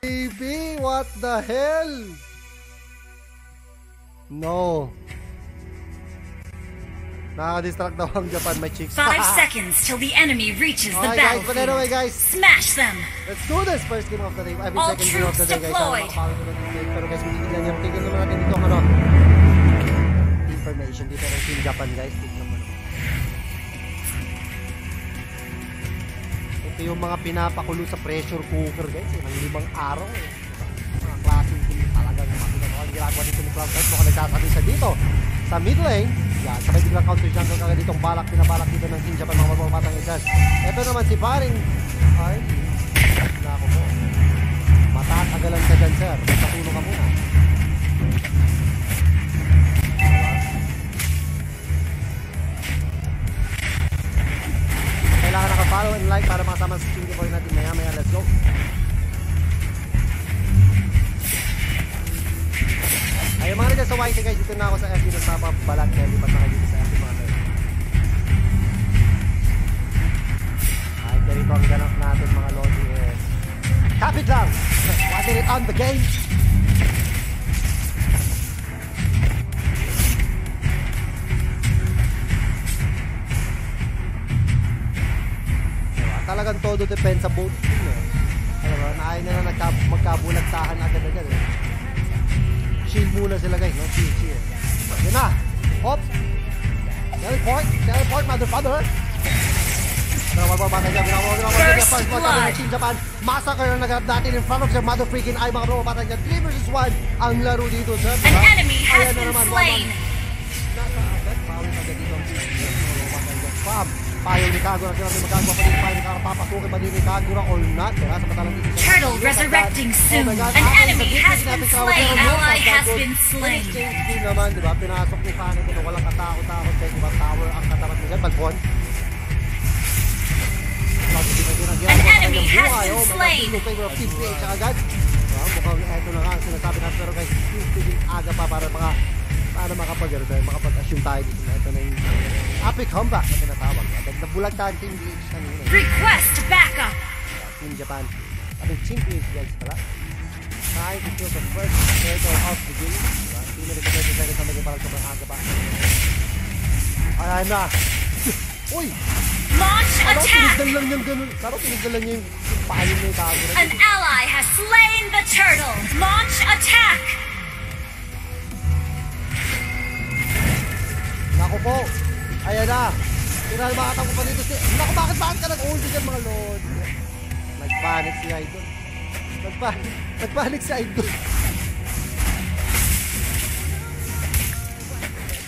Baby, what the hell? No. Nakadistract daw ang Japan, my chicks. 5 seconds till the enemy reaches the battlefield. But anyway, guys, smash them. Let's do this first game of the day. I mean, second game of the day, guys. All troops deployed. Pero guys, hindi lang yung tingin naman natin dito, ano? Information dito ng Team Japan, guys. Tingnan mo. Ito yung mga pinapakulo sa pressure cooker, guys. Ang limang araw, eh. Mga klaseng kulo talaga ng mga pinagawa. Ang ginagawa dito ni Cloud Guys, mukhang nagsasalisa dito. Sa mid lane, yan, sabay biglang counter jungle kagad ditong balak, pinabalak dito ng Team Japan, mga magpapamatang isan. Eto naman si Paring, ay, wala ko po. Matatagalan ka dyan, sir. Magpatulo ka muna. Kailangan naka-follow and like para makasama sa team giveaway natin maya-maya. Let's go. Ayun mga nandiyan sa YT guys, dito na ako sa FB na sabab balat kaya lipat na kayo dito sa FB mga tayo. Ay, ganito ang ganap natin mga lodi is kapit lang! Water it on the game! Diba, talagang todo depends sa both team eh. Diba, naayon na na magkabulagtahan agad-agad eh. Shield muna sila guys, no? Shield, shield. Yun na! Oops! Teleport! Teleport, motherfucker! Pero magpapatay dyan, first blood! Team Japan, massacre ang naganap natin in front of their mother freaking eye, mga magpapatay dyan. 3 vs 1 ang laro dito, sir. An enemy has been slain! Nakaagad, pawin agad dito ang team. Magpapatay dyan, spam! Payo ni Kagura, sila may magagawa pa din, payo ni Kagura, papasukin pa din ni Kagura or not. Kaya sa matalang dito. Turtle resurrecting soon. An enemy has been slain. Ally has been slain. Hindi naman, diba? Pinasok ni Kano kung walang katakot-takot. Kaya diba, tower ang katapat niya. Balbon. An enemy has been slain. Mukhang eto na nga, sinasabi natin. Pero guys, yung aga pa para mga ano makapag-assume tayo dito na ito na yung epic comeback na tinatawag. Nabulag tayo Team DH kanina. Request backup! Team Japan. I mean, Team DH guys pala. Trying to kill the first turtle of the game. 2 minutes and 30 seconds na maging parang sobrang aga pa. Ayan na! Uy! Launch attack! Karo pinigdan lang niya yung pahalim na yung tao. An ally has slain the turtle! Launch attack! Naku po, ayan na. Pinalmakan ko pa dito si... Naku, bakit ka nag-ulti dyan mga lord? Nagpanik si Idol. Nagpanik si Idol.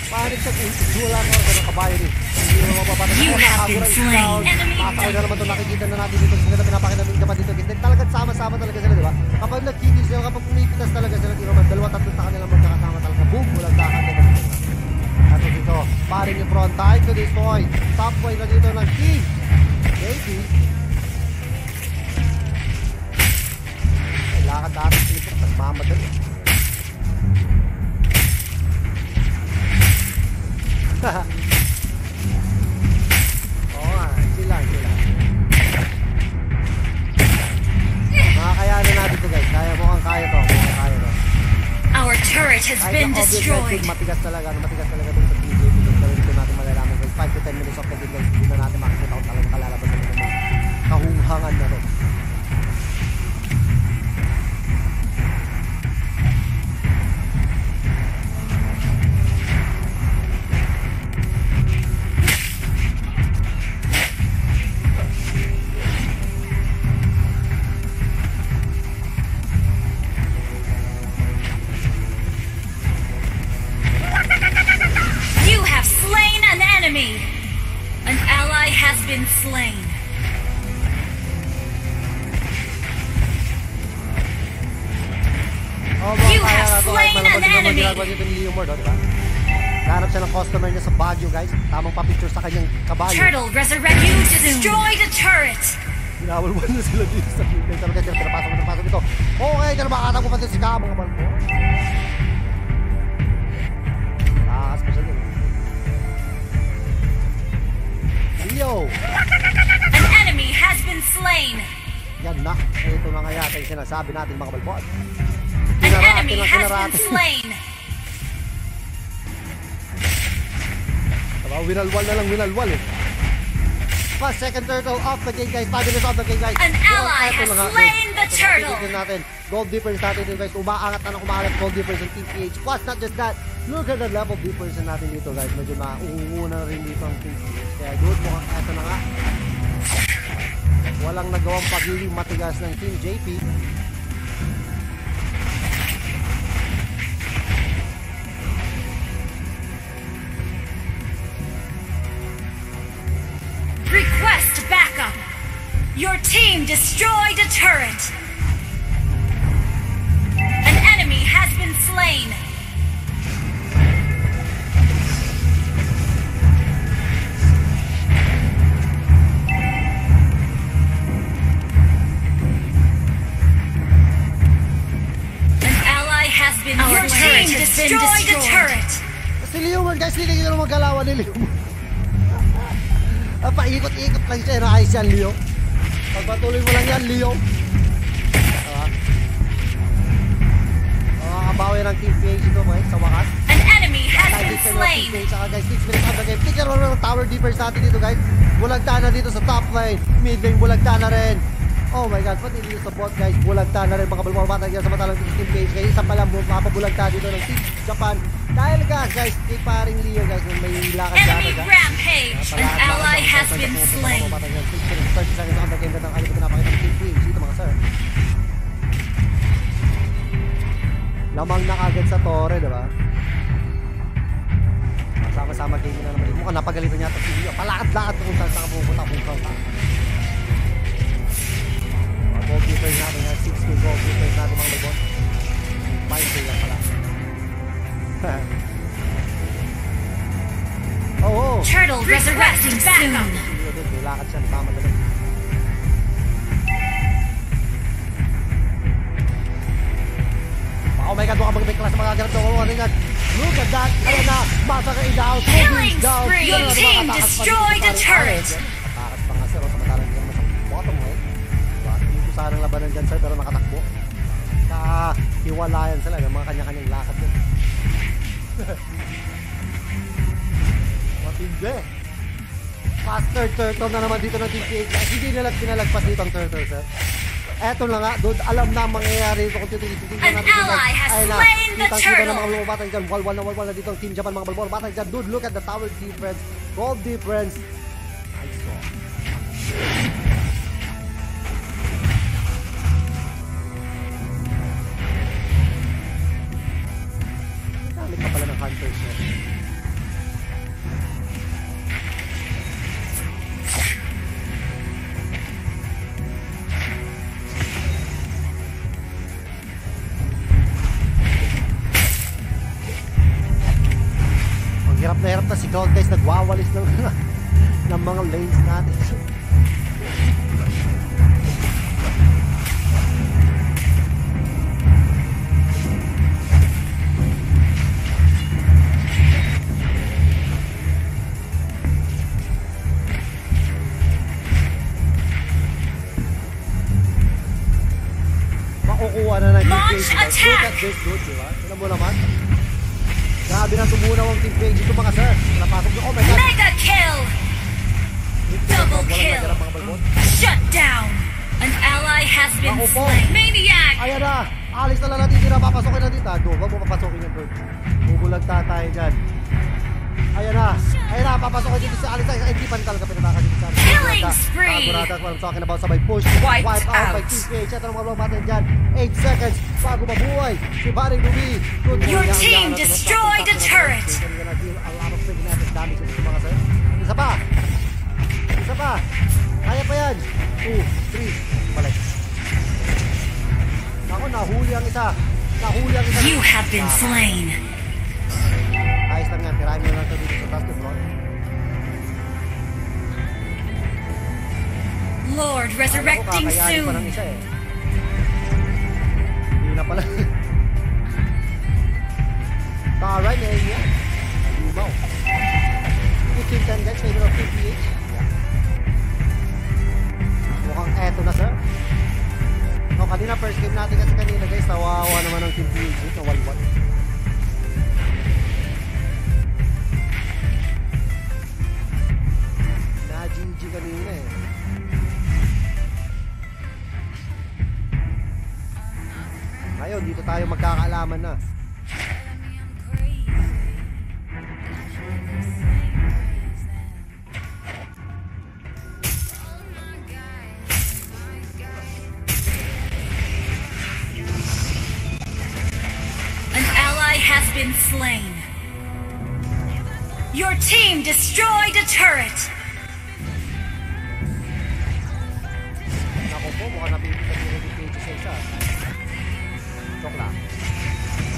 Panik siya kung wala ko ang ganang kabayo rin. Hindi mo mapapanik. You have been slain. Masakay na naman ito. Nakikita na natin dito. Sina na pinapakita namin naman dito. Talagang sama-sama talaga sila, di ba? Kapag nagkikis sila, kapag pumipitas talaga sila, di naman dalawa-tatlong taka nilang magkakasama talaga. Boom! Walang taka nila. Ato dito, parin yung front tayo to destroy. Top way na dito ng King Baby. Kailangan dati dito, nagmamadali. Oo nga, sila makakayanan natin ito guys, kaya mukhang kaya to. Our turret has been destroyed. Matigas talaga, matigas talaga dito sa PJ. Dito natin malalaman guys, 5 to 10 minutes of the game guys. Dito na natin makikita kung talagang kalalaban na naman. Kahunghangan na rin. Turtle resurrect you, destroy the turret. Inawalwan na sila dito sa pinay. Talaga sila pinapasok dito. Okay, dyan makakatap ko pati si Kabang kapal ko. Taas ko siya dito. go! An enemy has been slain! Yan na, ito na nga yata yung sinasabi natin mga balbot. An enemy has been slain! Diba, winalwal na lang, winalwal eh. First, second turtle off the gate guys, fabulous off the gate guys. An ally has slain the turtle! Gold difference natin dito guys, umaangat na ng umaangat gold difference ng TPH. Plus not just that, look at the level difference natin dito guys. Medyo mauunguna rin dito ang TPH. Kaya good, mukhang eto na nga. Walang nagawang pagiging matigas ng Team JP. Request backup. Your team destroyed a turret. An enemy has been slain. Your team destroyed the turret. Nililiwan guys, nililiwan ng galawan, nililiwan. Paikot-ikot lang siya, inaayos yan, Leo. Pagpatuloy mo lang yan, Leo. Abawi ng Team PH ito guys, sa wakas. An enemy has been slain. Saka guys, 6 minutes out of the game. Tignan mo ng tower defense natin dito guys. Bulagta na dito sa top lane. Mid lane, bulagta na rin. Oh my god, pati dito sa bot guys, bulagta na rin mga balbabata dyan sa matalang Team PH. Kaya isa pala mapabulagta dito ng Team Japan. Dahil ka guys, kay paring Leo guys, may lakad dyan. Enemy rampage, an ally has been slain. Lamang na agad sa tore, diba? Sama-sama game na naman. Mukhang napagalitan niya ito si Leo. Palakad-lakad kung saan saan pupunta, kung saan saan. Goalkeepers natin ha, 6K goalkeepers natin mga lobot. 5K lang pala. Oh, turtle resurrecting soon. Lakad siya, tama talaga. Oh my god, baka mag-may class magaganap doon. Oh my god, look at that. Ayan na, masaka i-down. Killing spree, your team destroyed a turret. Atakas pa nga sir, samatalang hindi naman sa bottom way. Sarang labanan dyan sir, pero nakatakbo. Nakahiwalayan sila, yung mga kanya-kanyang lakad dyan. Matindi. Faster turtle na naman dito ng Team PH. Hindi nilag pinalagpas dito ang turtle sir. Eto na nga, dude, alam na mangyayari ito kung titignan natin dito. Ay na, kitang-kita na mga balbatan dyan. Walwal na dito ang Team Japan mga balbatan dyan. Dude, look at the tower difference, gold difference. I saw. Ka pala ng hunters niya. Ang hirap na si Cloud guys, nagwawalis ng ng mga lanes natin. Attack! Mega kill! Double kill! Shut down! An ally has been slain! Maniac! Ayan na! Alis na lang natin, hindi na papasokin natin. Doon, wag mo papasokin yan doon. Bubulagta tayo dyan. Ayan na, papasokin dito sa Alis. Ay, hindi pa rin talaga pinatakas dito sa Alis. Killing spree! Taburada ko, I'm talking about sabay push. Wiped out by Team PH. Ito na mga blong natin dyan. 8 seconds bago mabuhay si Baring Ruby. Your team destroyed a turret. Isa pa. Kaya pa yan. 2, 3, balik. Ako, nahuli ang isa. You have been slain. Ayos lang yan, tirahin mo lang ito dito sa basket ball. Lord resurrecting soon. Parang isa eh. Hindi na pala. Alright, ngayon yan. Lumaw. 15-10 guys, favor of 58. ko na, sir. No, kanina first game natin kasi kanina, guys, nawawa naman ang team PG, nawalwal. Na-GG kanina eh. Ngayon, dito tayo magkakaalaman na. Has been slain. Your team destroyed a turret. Ako po, mukha napipita din yung page sa isa. Chok lang.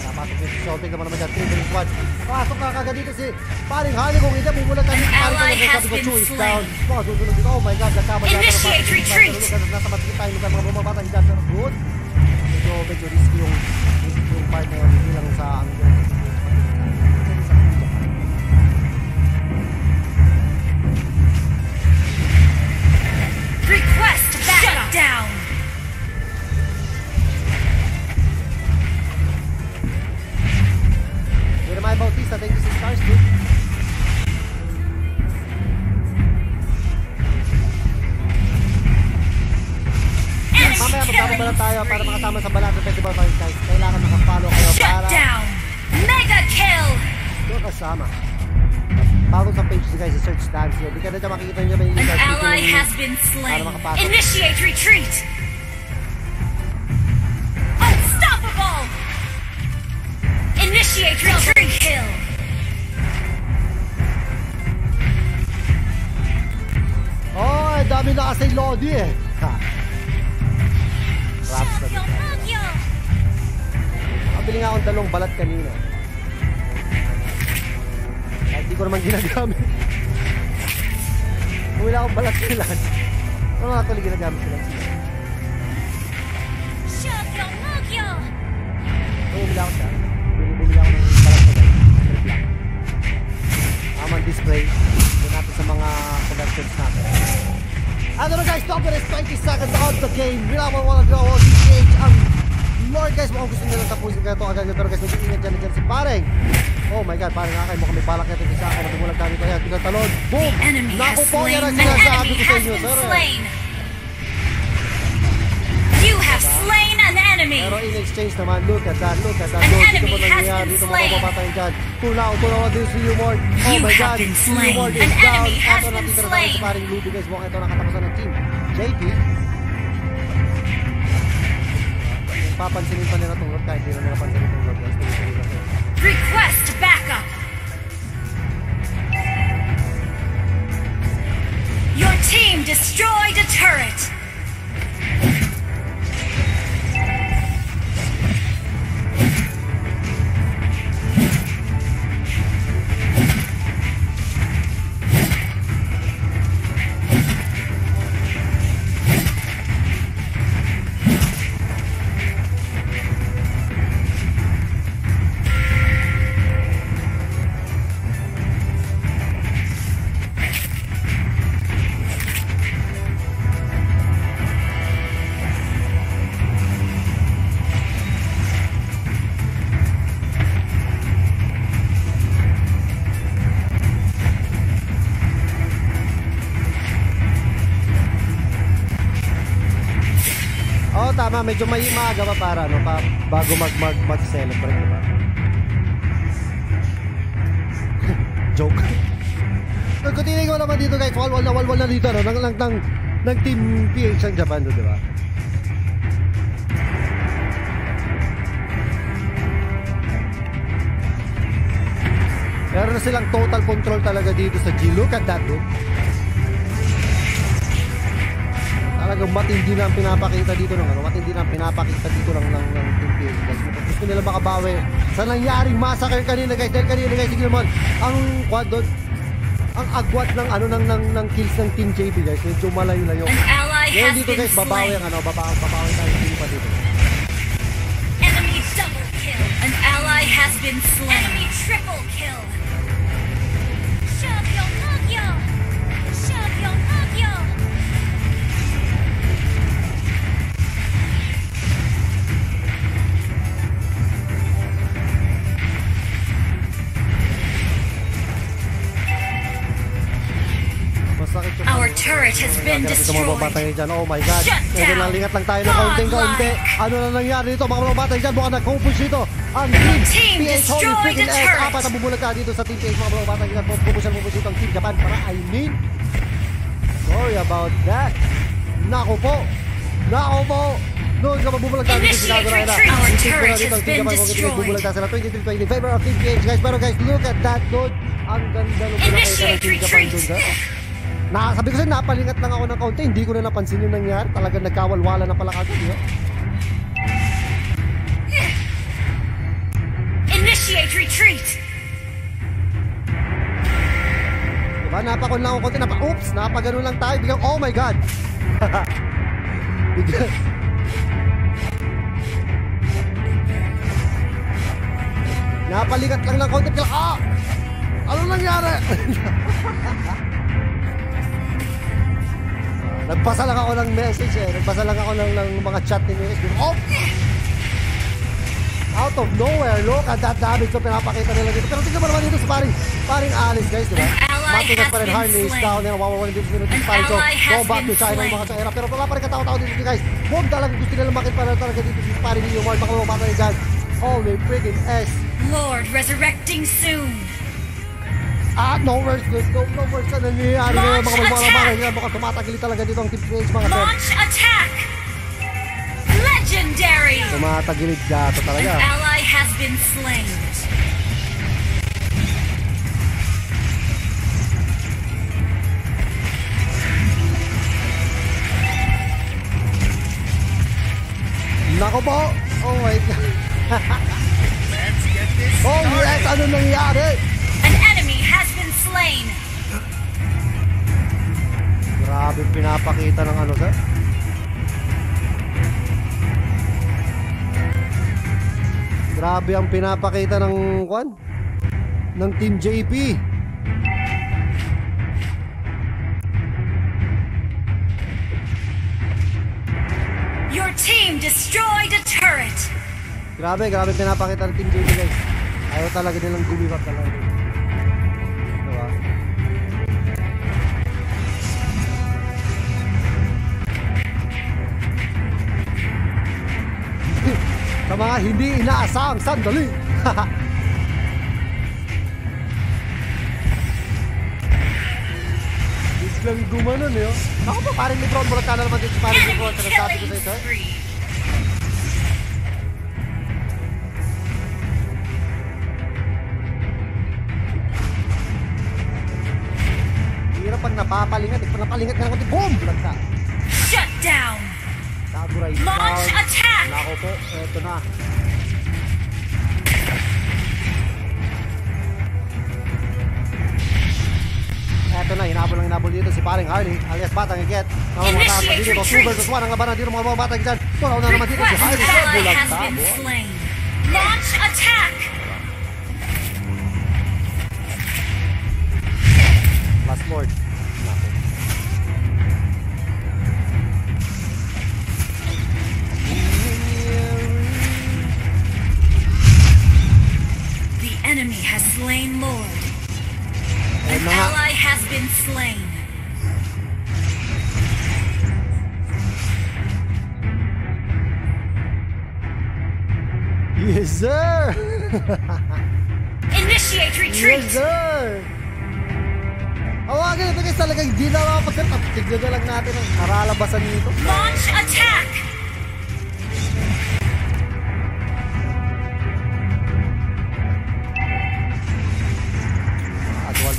Napasok yung shopping naman naman dyan. 3-1. Pasok na kagad dito si Paring Hali. Kung hindi, bumulatan yung Paring Hali. Sabi ko, Chu is down. Mga susunod dito. Oh my God, nagkama dyan. Initiate retreat! Nasa matipit tayo. Lugar mga bumabata. Hindi dyan. Good. Medyo risky yung part na yun, hindi lang sa anggo. Request back down! Jeremiah Bautista, thank you si Stars, dude. Mamaya magkama ba lang tayo para makasama sa Balat ng Festival Valentine's, guys. Kailangan makapalo kayo para mega kill! Doon kasama. Bago sa page guys, search dance yun. Hindi ka na dyan makikita nyo may an ally has been slain. Initiate retreat! Unstoppable! Initiate retreat kill! Oh, ang dami na kasi Lodi eh. Nakabili nga akong dalawang balat kanina. Kahit di ko naman ginagamit. Bumila akong balat sila. Ano na actually ginagamit sila? Bumila ako siya. Bumila ako ng balat ko guys. Aman display. Doon natin sa mga productions natin. And then guys, top it is 20 seconds out the game. Wala mo walang gawa. DCH ang Lord guys. Mukhang gusto nyo lang tapusin kaya ito agad nyo. Pero guys, nag-iingat dyan dyan si Pareng. Oh my God, Pareng akay. Mukhang may balak natin sa akin. Nagumulang kami kaya. Tinatalon. Boom! Nakupong yan ang sinasabi ko sa inyo. You have slain an enemy. Pero in exchange naman, look at that, look at that. An enemy has been slain. Tulaw din si Umord. Oh my God, si Umord is down. Ato natin tira tayo sa paring Ludo guys. Mukhang ito nakatapusan ng team JP. Papansinin pa nila itong Lord. Kahit hindi na napansinin itong Lord guys. Request backup. Your team destroyed a turret. Tama, medyo may maaga pa para no pa bago mag-celebrate diba? Joke. Nagkutinay ko naman dito guys, walwal na dito no, ng team PH ng Japan do, diba? Meron silang total control talaga dito sa G. Look at that dude. Talagang matindi na ang pinapakita dito ng ng team guys. Gusto nila makabawi sa nangyaring massacre kanina guys. Dahil kanina guys, sige naman, ang quad doon, ang agwat ng ng kills ng team JP guys. Medyo malayo-layo. Ngayon dito guys, babawi ang babawi tayo ng team pa dito. Enemy double kill. An ally has been slain. Enemy triple kill. Shove your Nagyo! Our turret has been destroyed. Oh my God. Medyo nalingat lang tayo ng kaunting-kaunti. Ano na nangyari dito mga kabatay dyan? Baka nag-focus dito. Ang Team PH Holy Freaking Earth. Apat na bumulag na dito sa Team PH mga kabatay dyan. Pupus dito ang Team Japan para I mean. Sorry about that. Nako po. Nako po. Doon ka mabubulag tayo dito sinagawa na. Our turret has been destroyed. Bubulag tayo na 23-20 in favor of Team PH guys. Pero guys, look at that dude. Ang ganda nung pinakita ng Team Japan doon ka. Sabi ko sa'yo, napalingat lang ako ng kaunti. Hindi ko na napansin yung nangyari. Talagang nagkawalwala na pala kagad. Initiate retreat! Diba? Napakon lang ako kaunti. Oops! Napaganoon lang tayo. Biglang, oh my God! Biglang... Napalingat lang ng kaunti. Biglang, ah! Ano nangyari? Nagpasa lang ako ng message eh. Nagpasa lang ako ng mga chat ninyo. Oh! Out of nowhere, look at that damage na pinapakita nila dito. Pero tignan mo naman dito sa paring Alice guys, diba? Matugas pa rin, Harley is down. Yan, wawawalan dito sa minutin paring. So, go back to China mga China. Pero wala pa rin katao-tao dito guys. Huwag talagang gusto nila makit pa rin talaga dito sa paring New World. Makamabata rin dyan. Holy freaking S. Lord resurrecting soon. No words, guys. No words na nangyayari ngayon mga magbabarang. Ngayon mukhang tumatagili talaga dito ang Team PH mga friends. Launch attack! Legendary! Tumatagilid dito talaga. An ally has been slain. Nako po! Oh my God! Let's get this started! Oh yes! Ano nangyayari? An enemy has been slain. Grabe pinapakita ng ano sir. Grabe ang pinapakita ng kwan ng Team JP. Your team destroyed a turret. Grabe pinapakita ng Team JP guys. Ayaw talaga nilang gumiwag talaga. Sa mga hindi inaasang sandali. It's lang gumanon eh. Ako pa parang Litron Bulatan na naman dito. Parang Litron sa nasabi ko sa'yo. Hirap pag napapalingat. Pag napalingat ka lang kunti. Boom! Shut down! Launch attack! Wala ko po, eto na. Eto na, hinabol dito si paring Harley alias Batang Iket. Initiate retreat! 2 versus 1 ang labanan dito mga batang dyan. Wala na naman dito si Harley. Bulag ka. Launch attack! Last Lord. Enemy has slain Lord. An ally has been slain. Yes, sir. Initiate retreat. Yes, sir. Awagin ito guys talagang hindi na makapagkat. Tignan na lang natin ang haralabasan nito. Launch attack.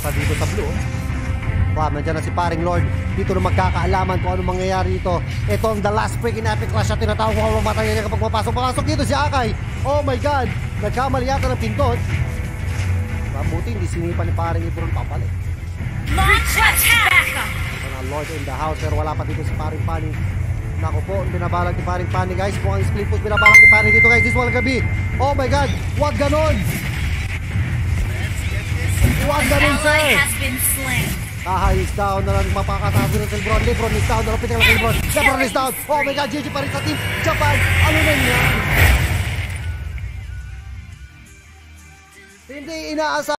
Pa dito sa blue. Wow, nandiyan na si paring Lord. Dito na magkakaalaman kung anong mangyayari dito. Ito ang the last freaking epic clash na tinatawag ko kapag matangyan niya kapag mapasok. Pakasok dito si Akai. Oh my God! Nagkamali yata ng pindot. Mabuti, hindi sinipan ni paring Ibron papalik. Launch attack! Ito na Lord in the house pero wala pa dito si paring Pani. Naku po, binabalag ni paring Pani guys. Mukhang split foot binabalag ni paring dito guys. This one gabi. Oh my God! Huwag ganon! Huwag ganun sir! He's down na lang mapakatabi ng Lebron. Lebron is down na lang pinagal ng Lebron. Lebron is down! Oh my God! GG pa rin sa Team Japan! Ano na yan? Hindi inaasa